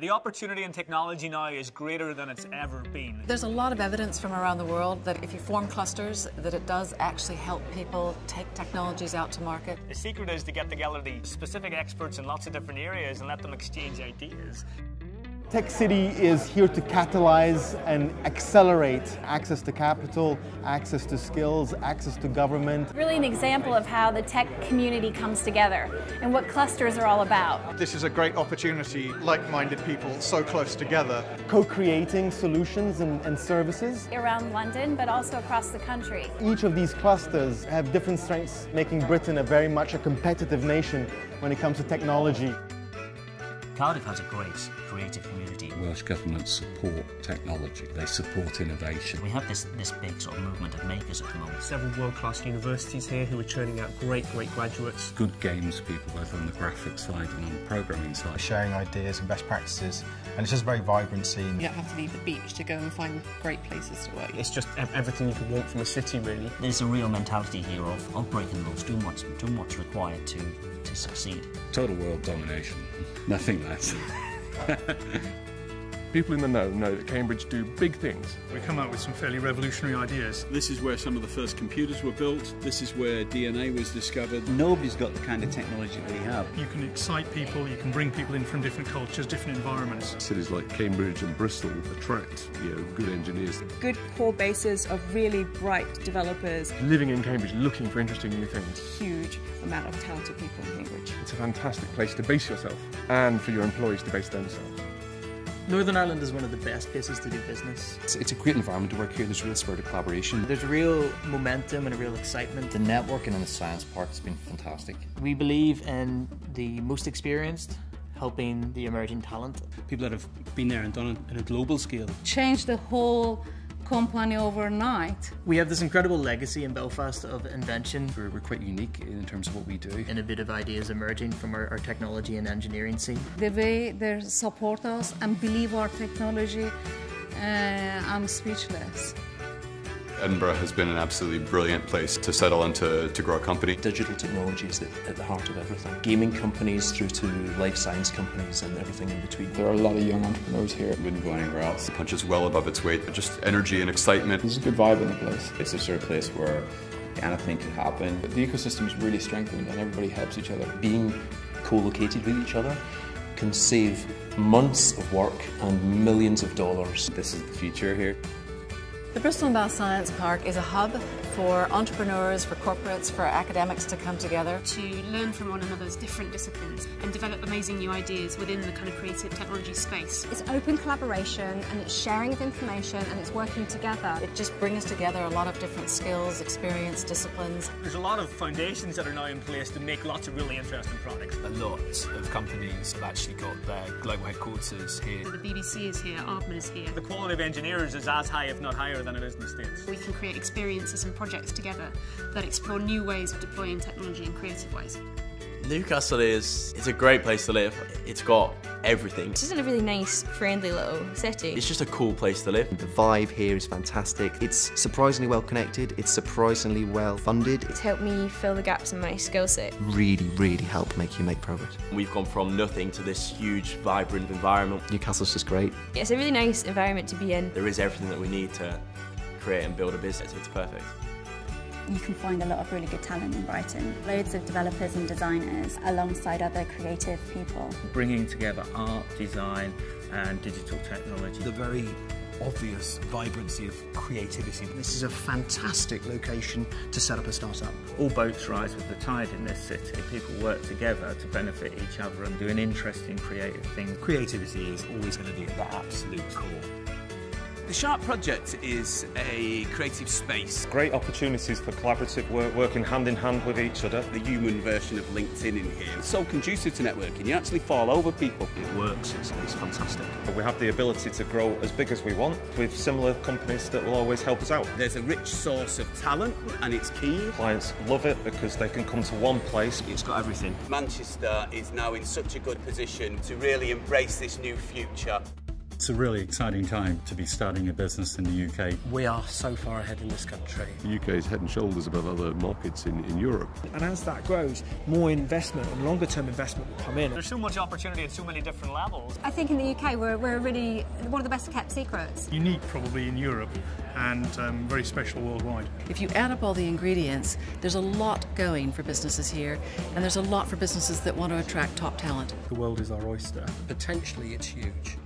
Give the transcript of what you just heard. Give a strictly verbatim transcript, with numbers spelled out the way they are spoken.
The opportunity in technology now is greater than it's ever been. There's a lot of evidence from around the world that if you form clusters, that it does actually help people take technologies out to market. The secret is to get together the specific experts in lots of different areas and let them exchange ideas. Tech City is here to catalyze and accelerate access to capital, access to skills, access to government. Really an example of how the tech community comes together and what clusters are all about. This is a great opportunity, like-minded people so close together. Co-creating solutions and, and services. Around London, but also across the country. Each of these clusters have different strengths, making Britain a very much a competitive nation when it comes to technology. Cardiff has a great creative community. Welsh Government support technology, they support innovation. We have this, this big sort of movement of makers at the moment. Several world-class universities here who are churning out great, great graduates. Good games people, both on the graphic side and on the programming side. Sharing ideas and best practices, and it's just a very vibrant scene. You don't have to leave the beach to go and find great places to work. It's just everything you could want from a city, really. There's a real mentality here of, of breaking laws, doing what's, doing what's required to, to succeed. Total world domination, nothing less. People in the know know that Cambridge do big things. We come up with some fairly revolutionary ideas. This is where some of the first computers were built. This is where D N A was discovered. Nobody's got the kind of technology we have. You can excite people, you can bring people in from different cultures, different environments. Cities like Cambridge and Bristol attract, you know, good engineers. Good core bases of really bright developers. Living in Cambridge, looking for interesting new things. Huge amount of talented people in Cambridge. It's a fantastic place to base yourself and for your employees to base themselves. Northern Ireland is one of the best places to do business. It's, it's a great environment to work here. There's a real spirit of collaboration. There's real momentum and a real excitement. The networking in the science park has been fantastic. We believe in the most experienced helping the emerging talent. People that have been there and done it on a global scale. Change the whole company overnight. We have this incredible legacy in Belfast of invention. We're, we're quite unique in terms of what we do. Innovative ideas emerging from our, our technology and engineering scene. The way they support us and believe our technology, uh, I'm speechless. Edinburgh has been an absolutely brilliant place to settle and to, to grow a company. Digital technology is at the heart of everything. Gaming companies through to life science companies and everything in between. There are a lot of young entrepreneurs here. Wouldn't go anywhere else. It punches well above its weight. Just energy and excitement. There's a good vibe in the place. It's the sort of place where anything can happen. The ecosystem is really strengthened and everybody helps each other. Being co-located with each other can save months of work and millions of dollars. This is the future here. The Bristol and Bath Science Park is a hub for entrepreneurs, for corporates, for academics to come together. To learn from one another's different disciplines and develop amazing new ideas within the kind of creative technology space. It's open collaboration and it's sharing of information and it's working together. It just brings together a lot of different skills, experience, disciplines. There's a lot of foundations that are now in place to make lots of really interesting products. A lot of companies have actually got their global headquarters here. The B B C is here, Aardman is here. The quality of engineers is as high, if not higher, than it is in the States. We can create experiences and projects together that explore new ways of deploying technology in creative ways. Newcastle is it's a great place to live. It's got everything. It's just a really nice, friendly little city. It's just a cool place to live. The vibe here is fantastic. It's surprisingly well connected. It's surprisingly well funded. It's helped me fill the gaps in my skill set. Really, really helped make you make progress. We've gone from nothing to this huge, vibrant environment. Newcastle's just great. Yeah, it's a really nice environment to be in. There is everything that we need to create and build a business. It's perfect. You can find a lot of really good talent in Brighton. Loads of developers and designers alongside other creative people. Bringing together art, design and digital technology. The very obvious vibrancy of creativity. This is a fantastic location to set up a startup. All boats rise with the tide in this city. People work together to benefit each other and do an interesting creative thing. Creativity is always going to be at the absolute core. The Sharp Project is a creative space. Great opportunities for collaborative work, working hand in hand with each other. The human version of LinkedIn in here. It's so conducive to networking, you actually fall over people. It works, it's, it's fantastic. But we have the ability to grow as big as we want with similar companies that will always help us out. There's a rich source of talent and it's key. Clients love it because they can come to one place. It's got everything. Manchester is now in such a good position to really embrace this new future. It's a really exciting time to be starting a business in the U K. We are so far ahead in this country. The U K is head and shoulders above other markets in, in Europe. And as that grows, more investment and longer term investment will come in. There's so much opportunity at so many different levels. I think in the U K we're, we're really one of the best kept secrets. Unique probably in Europe and um, very special worldwide. If you add up all the ingredients, there's a lot going for businesses here, and there's a lot for businesses that want to attract top talent. The world is our oyster. Potentially it's huge.